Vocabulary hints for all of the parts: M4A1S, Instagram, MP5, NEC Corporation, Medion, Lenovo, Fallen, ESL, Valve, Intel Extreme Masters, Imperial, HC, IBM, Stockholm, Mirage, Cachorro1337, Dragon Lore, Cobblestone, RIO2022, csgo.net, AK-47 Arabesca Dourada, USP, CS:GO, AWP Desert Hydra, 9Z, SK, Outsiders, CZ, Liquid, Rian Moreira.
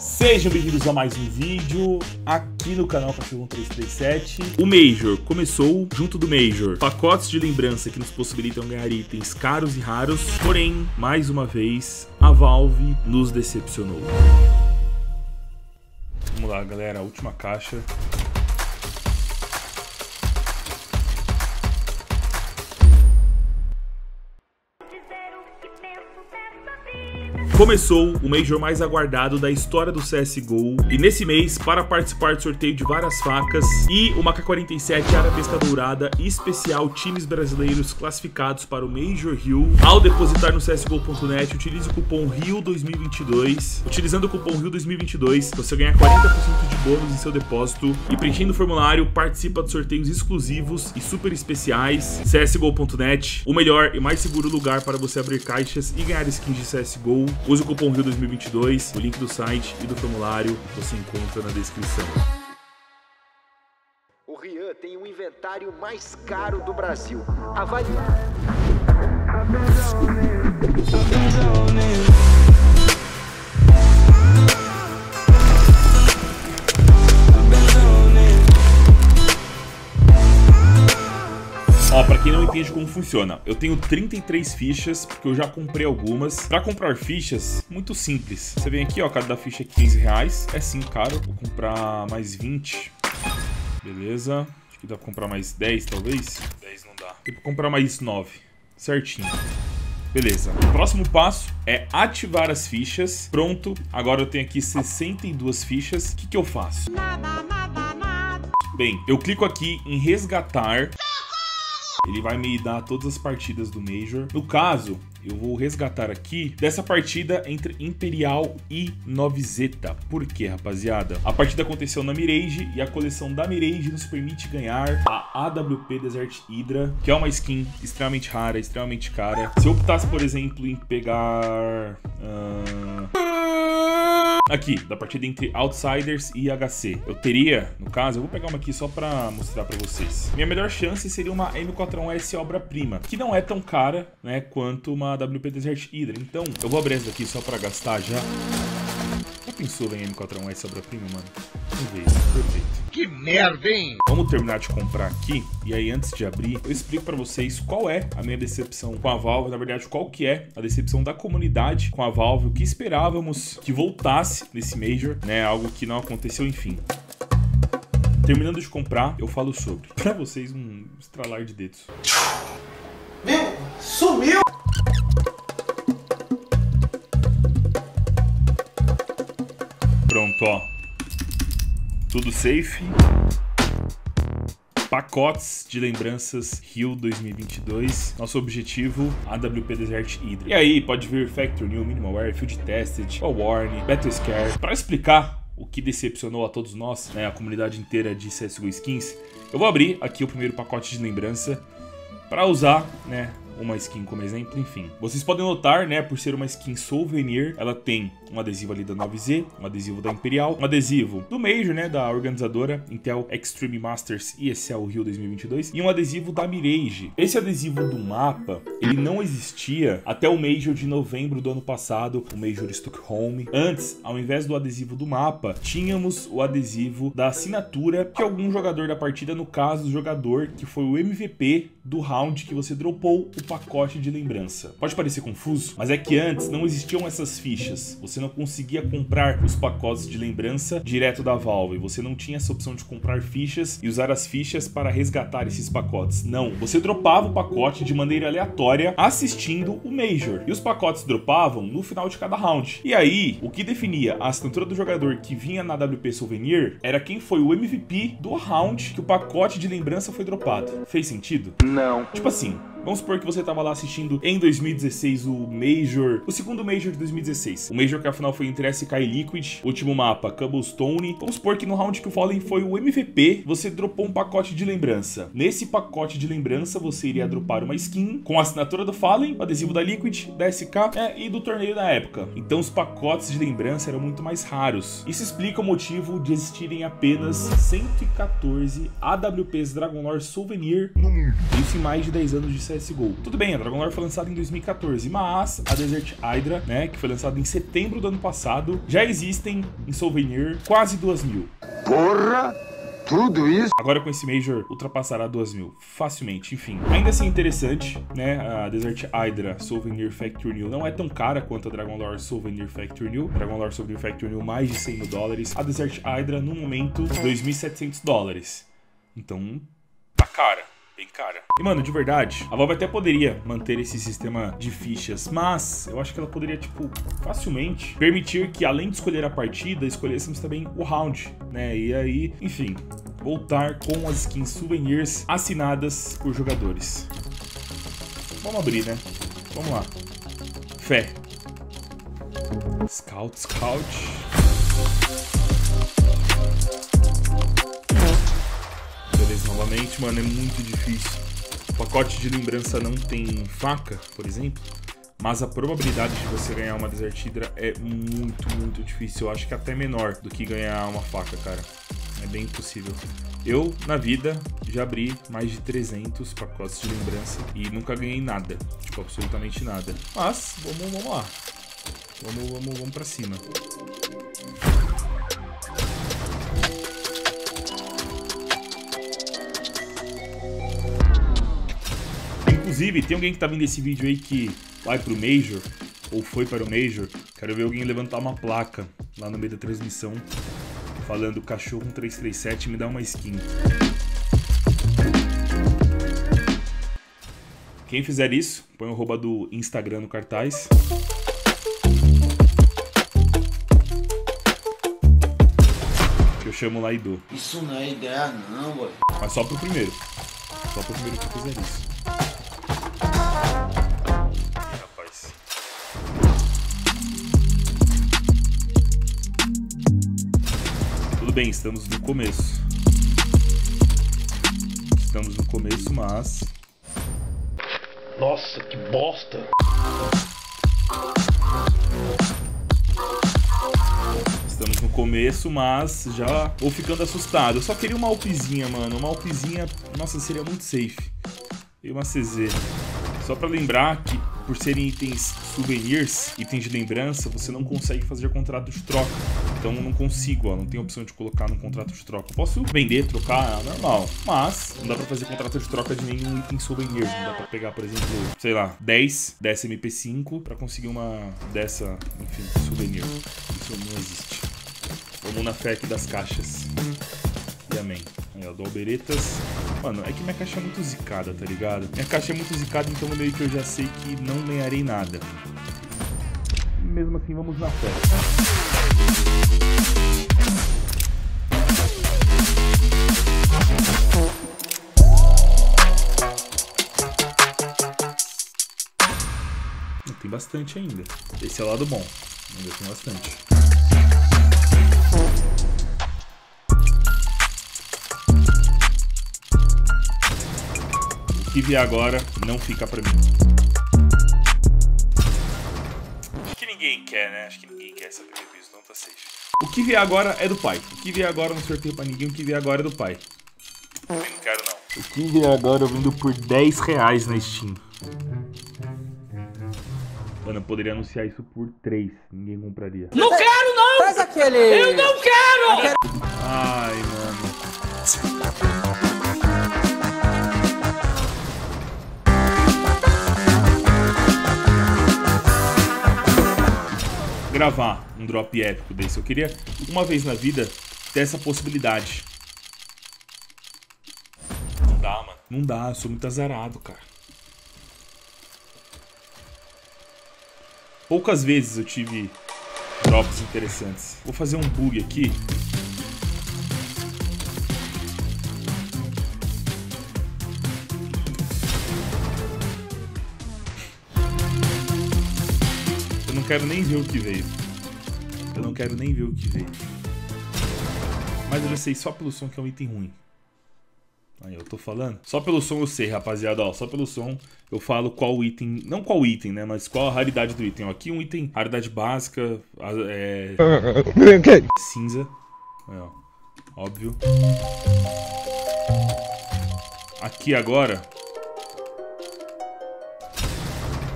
Sejam bem-vindos a mais um vídeo aqui no canal Cachorro1337. O Major começou junto do Major. Pacotes de lembrança que nos possibilitam ganhar itens caros e raros. Porém, mais uma vez, a Valve nos decepcionou. Vamos lá, galera. A última caixa. Começou o Major mais aguardado da história do CSGO e nesse mês, para participar do sorteio de várias facas e uma AK-47 Arabesca Dourada especial times brasileiros classificados para o Major Rio, ao depositar no csgo.net, utilize o cupom RIO2022. Utilizando o cupom RIO2022, você ganha 40% de bônus em seu depósito e preenchendo o formulário, participa de sorteios exclusivos e super especiais. csgo.net, o melhor e mais seguro lugar para você abrir caixas e ganhar skins de CSGO. Use o cupom RIO2022, o link do site e do formulário você encontra na descrição. O Rian tem o inventário mais caro do Brasil. Avalie... Ó, pra quem não entende como funciona, eu tenho 33 fichas, porque eu já comprei algumas. Pra comprar fichas, muito simples. Você vem aqui, ó, cada ficha é 15 reais. É sim, caro. Vou comprar mais 20. Beleza. Acho que dá pra comprar mais 10, talvez. 10 não dá. Tem que comprar mais 9. Certinho. Beleza. O próximo passo é ativar as fichas. Pronto. Agora eu tenho aqui 62 fichas. O que eu faço? Bem, eu clico aqui em resgatar. Ele vai me dar todas as partidas do Major. No caso, eu vou resgatar aqui dessa partida entre Imperial e 9Z. Por quê, rapaziada? A partida aconteceu na Mirage e a coleção da Mirage nos permite ganhar a AWP Desert Hydra, que é uma skin extremamente rara, extremamente cara. Se eu optasse, por exemplo, em pegar... Aqui, da partida entre Outsiders e HC. Eu teria, no caso, eu vou pegar uma aqui só pra mostrar pra vocês. Minha melhor chance seria uma M4A1S obra-prima, que não é tão cara, né, quanto uma AWP Desert Hydra. Então, eu vou abrir essa daqui só pra gastar já. Já pensou em M4A1S obra-prima, mano? Vamos ver isso, perfeito. Que merda, hein? Vamos terminar de comprar aqui. E aí, antes de abrir, eu explico pra vocês qual é a minha decepção com a Valve. Na verdade, qual que é a decepção da comunidade com a Valve. O que esperávamos que voltasse nesse Major, né? Algo que não aconteceu, enfim. Terminando de comprar, eu falo sobre. Pra vocês, um estralar de dedos. Meu, sumiu! Pronto, ó. Tudo safe. Pacotes de lembranças Rio 2022. Nosso objetivo, AWP Desert Hydra. E aí, pode vir Factory New, Minimalware, Field Tested, All Warning, Battle Scare. Para explicar o que decepcionou a todos nós, né, a comunidade inteira de CSGO Skins, eu vou abrir aqui o primeiro pacote de lembrança para usar, né, uma skin como exemplo, enfim. Vocês podem notar, né, por ser uma skin souvenir, ela tem um adesivo ali da 9Z, um adesivo da Imperial, um adesivo do Major, né, da organizadora Intel Extreme Masters ESL Rio 2022 e um adesivo da Mirage. Esse adesivo do mapa, ele não existia até o Major de novembro do ano passado, o Major Stockholm. Antes, ao invés do adesivo do mapa, tínhamos o adesivo da assinatura de algum jogador da partida, no caso, o jogador que foi o MVP do round que você dropou o pacote de lembrança. Pode parecer confuso, mas é que antes não existiam essas fichas. Você não conseguia comprar os pacotes de lembrança direto da Valve. Você não tinha essa opção de comprar fichas e usar as fichas para resgatar esses pacotes. Não. Você dropava o pacote de maneira aleatória assistindo o Major. E os pacotes dropavam no final de cada round. E aí, o que definia a assinatura do jogador que vinha na WP Souvenir era quem foi o MVP do round que o pacote de lembrança foi dropado. Fez sentido? Não. Tipo assim... Vamos supor que você estava lá assistindo em 2016 o Major, o segundo Major de 2016. O Major que afinal foi entre SK e Liquid, último mapa, Cobblestone. Vamos supor que no round que o Fallen foi o MVP, você dropou um pacote de lembrança. Nesse pacote de lembrança, você iria dropar uma skin com a assinatura do Fallen, o adesivo da Liquid, da SK e do torneio da época. Então os pacotes de lembrança eram muito mais raros. Isso explica o motivo de existirem apenas 114 AWPs Dragon Lore Souvenir no mundo. Isso em mais de 10 anos de CSGO. Tudo bem, a Dragon Lore foi lançada em 2014, mas a Desert Hydra, né, que foi lançada em setembro do ano passado, já existem em souvenir quase 2.000. Porra! Tudo isso. Agora com esse Major ultrapassará 2.000 facilmente, enfim. Ainda assim interessante, né? A Desert Hydra Souvenir Factory New não é tão cara quanto a Dragon Lore Souvenir Factory New. Dragon Lore Souvenir Factory New mais de $100 mil. A Desert Hydra no momento $2.700. Então, tá cara. Cara. E, mano, de verdade, a Valve até poderia manter esse sistema de fichas, mas eu acho que ela poderia, tipo, facilmente permitir que, além de escolher a partida, escolhêssemos também o round, né? E aí, enfim, voltar com as skins souvenirs assinadas por jogadores. Vamos abrir, né? Vamos lá. Fé. Scout. Novamente, mano, é muito difícil. O pacote de lembrança não tem faca, por exemplo, mas a probabilidade de você ganhar uma Desert Hydra é muito difícil. Eu acho que é até menor do que ganhar uma faca, cara. É bem impossível. Eu, na vida, já abri mais de 300 pacotes de lembrança e nunca ganhei nada, tipo, absolutamente nada. Mas, vamos lá. Vamos pra cima. Inclusive, tem alguém que tá vendo esse vídeo aí que vai pro Major, ou foi para o Major. Quero ver alguém levantar uma placa lá no meio da transmissão, falando Cachorro1337, me dá uma skin. Quem fizer isso, põe o arroba do Instagram no cartaz. Que eu chamo lá e dou. Isso não é ideia não, boy. Mas só pro primeiro. Só pro primeiro que fizer isso. Bem, estamos no começo, mas... Nossa, que bosta! Estamos no começo, mas já vou ficando assustado. Eu só queria uma AWPzinha, mano, uma AWPzinha, nossa, seria muito safe. E uma CZ. Só pra lembrar que, por serem itens souvenirs, itens de lembrança, você não consegue fazer contrato de troca. Então não consigo, ó, não tem opção de colocar num contrato de troca. Posso vender, trocar, normal, mas não dá pra fazer contrato de troca de nenhum item souvenir. Não dá pra pegar, por exemplo, sei lá, 10 MP5 pra conseguir uma dessa, enfim, souvenir. Isso não existe. Vamos na fé aqui das caixas. E amém. Aí, ó, dou alberetas. Mano, é que minha caixa é muito zicada, tá ligado? Minha caixa é muito zicada, então meio que eu já sei que não ganharei nada. Mesmo assim, vamos na fé. Tem bastante ainda. Esse é o lado bom. Ainda tem bastante. O que vier agora não fica pra mim. Ninguém quer, né? Acho que ninguém quer essa PVP, isso não tá safe. O que vier agora é do pai. O que vier agora não sorteio pra ninguém, o que vier agora é do pai. Eu não quero não. O que vier agora eu vendo por R$10 na Steam. Mano, eu poderia anunciar isso por 3, ninguém compraria. Não quero não! Faz aquele... Eu não quero! Ai, mano... Gravar um drop épico desse. Eu queria, uma vez na vida, ter essa possibilidade. Não dá, mano. Não dá, eu sou muito azarado, cara. Poucas vezes eu tive drops interessantes. Vou fazer um bug aqui. Eu não quero nem ver o que veio. Eu não quero nem ver o que veio. Mas eu já sei só pelo som que é um item ruim. Aí eu tô falando. Só pelo som eu sei, rapaziada, ó. Só pelo som eu falo qual item... Não qual item, né? Mas qual a raridade do item. Ó, aqui um item, raridade básica, é... cinza. Aí, ó. Óbvio. Aqui agora...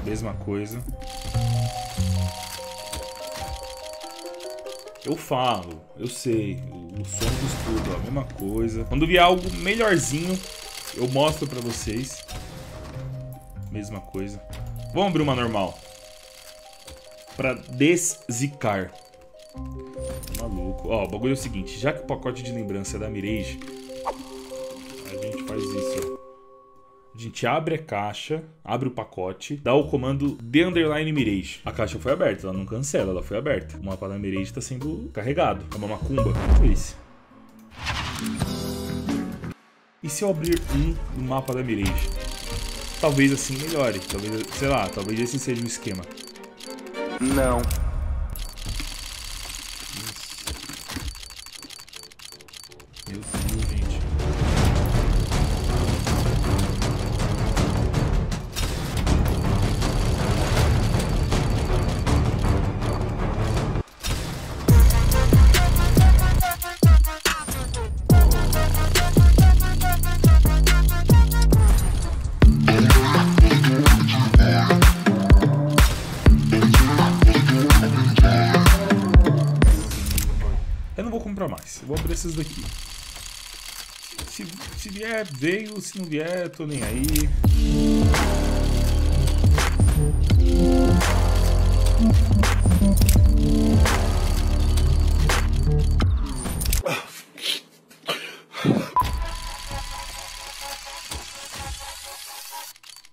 mesma coisa. Eu falo, eu sei, o som do escudo, a mesma coisa. Quando vier algo melhorzinho, eu mostro pra vocês. Mesma coisa. Vamos abrir uma normal. Pra deszicar. Maluco. Ó, o bagulho é o seguinte. Já que o pacote de lembrança é da Mirage, a gente faz isso, ó. A gente abre a caixa, abre o pacote, dá o comando de underline Mirage. A caixa foi aberta, ela não cancela, ela foi aberta. O mapa da Mirage tá sendo carregado. É uma macumba. Olha isso. E se eu abrir um mapa da Mirage? Talvez assim melhore. Talvez, sei lá, talvez esse seja um esquema. Não. Meu Deus, gente. Eu vou abrir esses daqui. Se vier, veio. Se não vier, tô nem aí.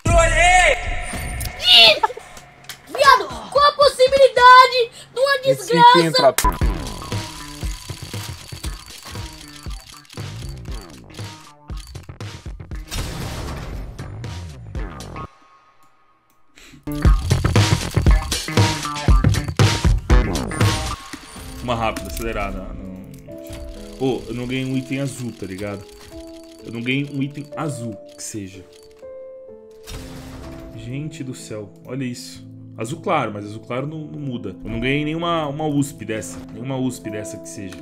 Trolei! Viado, qual a possibilidade de uma desgraça? Uma rápida, acelerada. Pô, eu não ganhei um item azul, tá ligado? Eu não ganhei um item azul, que seja. Gente do céu, olha isso. Azul claro, mas azul claro não muda. Eu não ganhei nenhuma USP dessa. Nenhuma USP dessa que seja.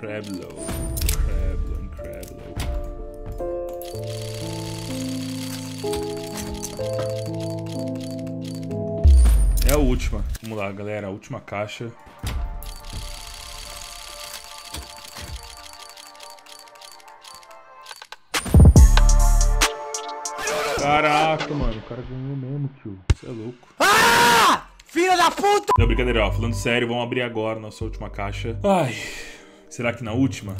Crablow. É a última. Vamos lá, galera. A última caixa. Caraca, mano. O cara ganhou mesmo, tio. Isso é louco. Ah! Filha da puta! Não, brincadeira, ó. Falando sério, vamos abrir agora a nossa última caixa. Ai. Será que na última?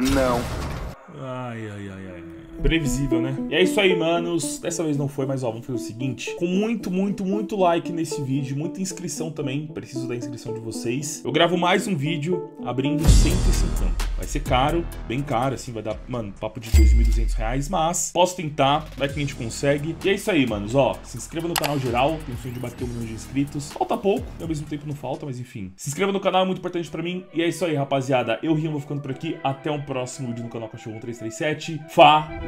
Não. Ai, ai, ai, ai. Previsível, né? E é isso aí, manos. Dessa vez não foi, mas ó, vamos fazer o seguinte. Com muito like nesse vídeo, muita inscrição também. Preciso da inscrição de vocês. Eu gravo mais um vídeo abrindo 150. Vai ser caro, bem caro, assim, vai dar, mano, papo de R$2.200, mas posso tentar, vai que a gente consegue. E é isso aí, manos, ó, se inscreva no canal geral, tenho o sonho de bater 1 milhão de inscritos. Falta pouco, e ao mesmo tempo não falta, mas enfim. Se inscreva no canal, é muito importante pra mim. E é isso aí, rapaziada, eu, Rian, vou ficando por aqui. Até o próximo vídeo no canal Cachorro1337. Falou!